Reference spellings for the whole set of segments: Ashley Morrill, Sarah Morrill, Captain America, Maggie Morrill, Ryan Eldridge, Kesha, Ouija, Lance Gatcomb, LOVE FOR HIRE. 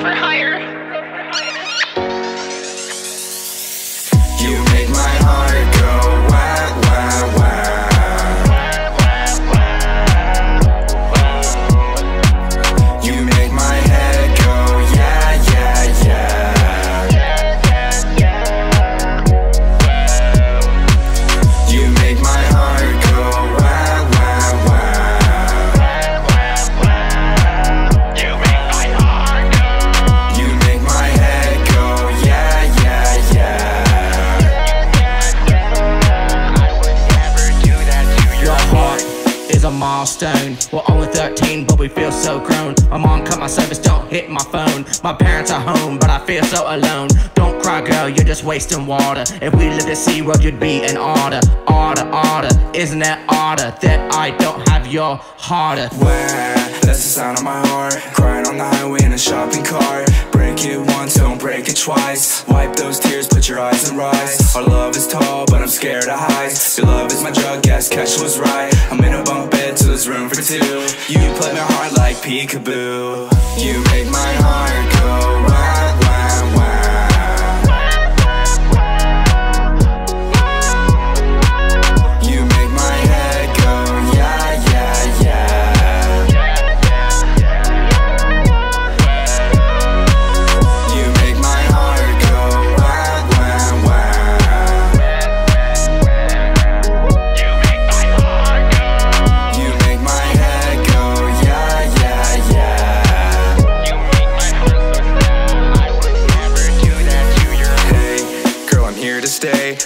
for hire. You make my heart go wow, wow, wow. You make my head go yeah, yeah, yeah. You make my heart go wow, wow, wow. Milestone. We're only 13, but we feel so grown. My mom cut my service, don't hit my phone. My parents are home, but I feel so alone. Don't cry, girl, you're just wasting water. If we lived at SeaWorld, you'd be an otter. Otter, otter, isn't that odder that I don't have your harder? Where? That's the sound of my heart. Crying on the highway in a shopping cart. Break it once, don't break it twice. Wipe those tears, put your eyes and rise. Our love is tall, but I'm scared of heights. Your love is my drug, guess Kesha was right. I'm in a bunk bed till there's room for two. You play my heart like peekaboo. You make my heart go wow, wow, wow.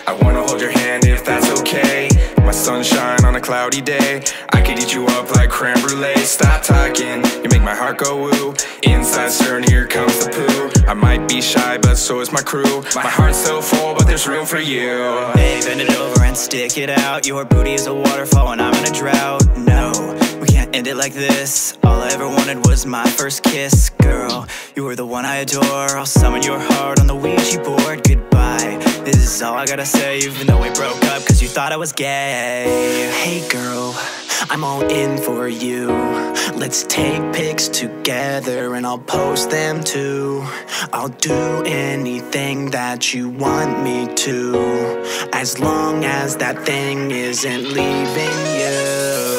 I wanna hold your hand if that's okay. My sunshine on a cloudy day. I could eat you up like creme brulee. Stop talking, you make my heart go woo. Inside stern, here comes the poo. I might be shy, but so is my crew. My heart's so full, but there's room for you. Hey, bend it over and stick it out. Your booty is a waterfall and I'm in a drought. No, we can't end it like this. All I ever wanted was my first kiss. Girl, you were the one I adore. I'll summon your heart on the Ouija board. Goodbye. This is all I gotta say, even though we broke up, cause you thought I was gay. Hey girl, I'm all in for you. Let's take pics together and I'll post them too. I'll do anything that you want me to, as long as that thing isn't leaving you.